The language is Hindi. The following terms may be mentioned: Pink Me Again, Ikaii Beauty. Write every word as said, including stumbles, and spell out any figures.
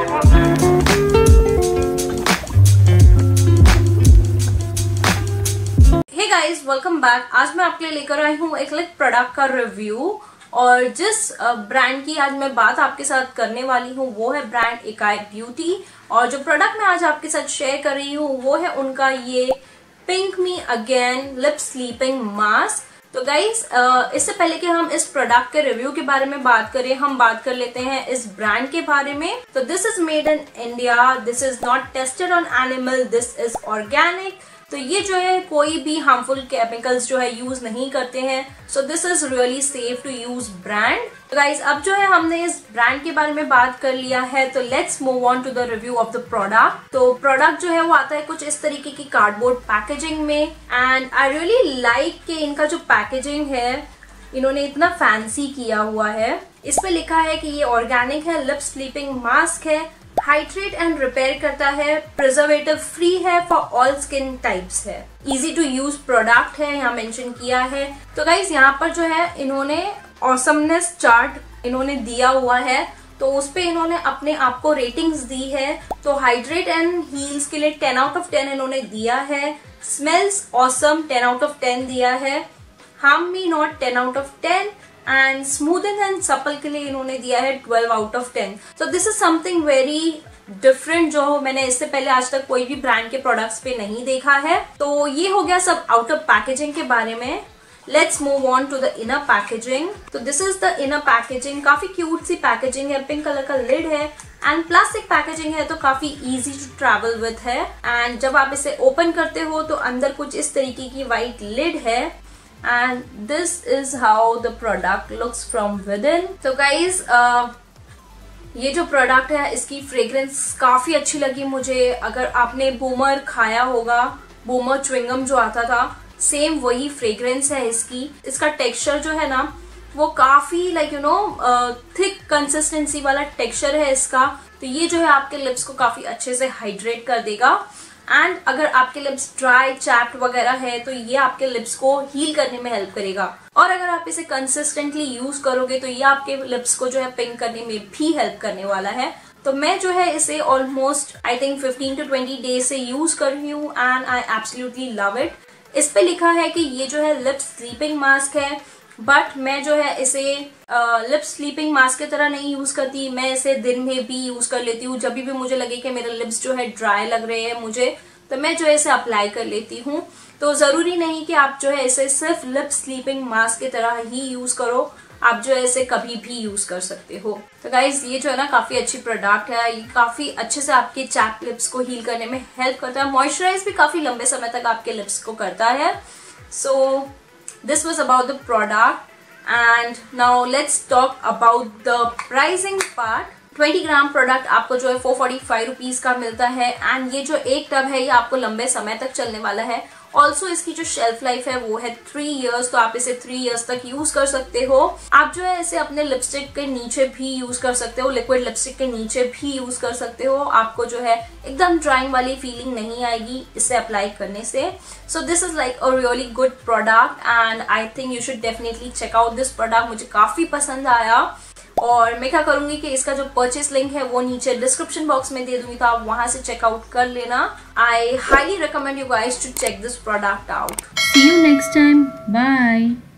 Hey guys, welcome back. आज मैं आपके लिए लेकर आई हूँ एक लाइक प्रोडक्ट का रिव्यू, और जिस ब्रांड की आज मैं बात आपके साथ करने वाली हूँ वो है ब्रांड इकाई ब्यूटी। और जो प्रोडक्ट मैं आज आपके साथ शेयर कर रही हूँ वो है उनका ये pink me again lip sleeping mask. तो गाइज, इससे पहले कि हम इस प्रोडक्ट के रिव्यू के बारे में बात करें, हम बात कर लेते हैं इस ब्रांड के बारे में। तो this is made in India, this is not tested on animal, this is organic. तो ये जो है कोई भी हार्मफुल केमिकल्स जो है यूज नहीं करते हैं। So this is really safe to use brand. तो गाइज, अब जो है हमने इस ब्रांड के बारे में बात कर लिया है, तो let's move on to the review of the product. तो प्रोडक्ट जो है वो आता है कुछ इस तरीके की कार्डबोर्ड पैकेजिंग में, एंड आई रियली लाइक के इनका जो पैकेजिंग है इन्होंने इतना फैंसी किया हुआ है। इसमें लिखा है कि ये ऑर्गेनिक है, लिप स्लीपिंग मास्क है, हाइड्रेट एंड रिपेयर करता है, प्रिजर्वेटिव फ्री है, फॉर ऑल स्किन टाइप्स है, इजी टू यूज प्रोडक्ट है, यहाँ मेंशन किया है। तो गाइज, यहाँ पर जो है इन्होंने ऑसमनेस चार्ट इन्होंने दिया हुआ है, तो उसपे इन्होंने अपने आप को रेटिंग्स दी है। तो हाइड्रेट एंड हील्स के लिए टेन आउट ऑफ टेन इन्होंने दिया है, smells awesome ten out of ten दिया not harm me ten out of ten, and smoothen and supple के लिए इन्होंने दिया है twelve out of ten. So this is something very different जो मैंने इससे पहले आज तक कोई भी ब्रांड के प्रोडक्ट्स पे नहीं देखा है। तो ये हो गया सब आउटर पैकेजिंग के बारे में। Let's move on to the inner packaging. तो this is the inner packaging, काफी क्यूट सी पैकेजिंग है, पिंक कलर का लिड है एंड प्लास्टिक पैकेजिंग है, तो काफी इजी टू ट्रैवल विद है। एंड जब आप इसे ओपन करते हो तो अंदर कुछ इस तरीके की व्हाइट लिड है, and this is how the product looks from within. So guys, uh, ये जो प्रोडक्ट है इसकी फ्रेग्रेंस काफी अच्छी लगी मुझे। अगर आपने बूमर खाया होगा, बूमर च्युइंगम जो आता था, सेम वही फ्रेग्रेंस है इसकी। इसका टेक्सचर जो है ना वो काफी like you know thick consistency वाला टेक्सचर है इसका, तो ये जो है आपके लिप्स को काफी अच्छे से हाइड्रेट कर देगा। एंड अगर आपके लिप्स ड्राई चैप्ड वगैरह है तो ये आपके लिप्स को हील करने में हेल्प करेगा, और अगर आप इसे कंसिस्टेंटली यूज करोगे तो ये आपके लिप्स को जो है पिंक करने में भी हेल्प करने वाला है। तो मैं जो है इसे almost I think fifteen to twenty days से यूज कर रही हूँ and I absolutely love it. इस पे लिखा है कि ये जो है लिप स्लीपिंग मास्क है, बट मैं जो है इसे लिप स्लीपिंग मास्क की तरह नहीं यूज करती, मैं इसे दिन में भी यूज कर लेती हूँ। जब भी मुझे लगे कि मेरे लिप्स जो है ड्राई लग रहे हैं मुझे, तो मैं जो है इसे अप्लाई कर लेती हूँ। तो जरूरी नहीं कि आप जो है इसे सिर्फ लिप स्लीपिंग मास्क की तरह ही यूज करो, आप जो है इसे कभी भी यूज कर सकते हो। तो गाइज, ये जो है ना काफी अच्छी प्रोडक्ट है, ये काफी अच्छे से आपके चैप लिप्स को हील करने में हेल्प करता है, मॉइस्चराइज भी काफी लंबे समय तक आपके लिप्स को करता है। So this was about the product, and now let's talk about the pricing part. twenty gram product आपको जो है फोर फोर्टी फाइव रुपीस का मिलता है, एंड ये जो एक टब है ये आपको लंबे समय तक चलने वाला है। ऑल्सो इसकी जो शेल्फ लाइफ है वो है थ्री इयर्स, तो आप इसे थ्री इयर्स तक यूज कर सकते हो। आप जो है इसे अपने लिपस्टिक के नीचे भी यूज कर सकते हो, लिक्विड लिपस्टिक के नीचे भी यूज कर सकते हो, आपको जो है एकदम ड्राइंग वाली फीलिंग नहीं आएगी इसे अप्लाई करने से। So this is like a really good product and I think you should definitely check out this product. मुझे काफी पसंद आया, और मैं क्या करूंगी कि इसका जो परचेस लिंक है वो नीचे डिस्क्रिप्शन बॉक्स में दे दूंगी, तो आप वहां से चेकआउट कर लेना। I highly recommend you guys to check this product out. See you next time, bye.